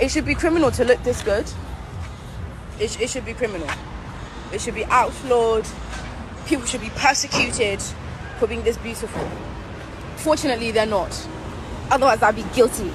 It should be criminal to look this good. It should be criminal. It should be outlawed. People should be persecuted for being this beautiful. Fortunately, they're not. Otherwise, I'd be guilty.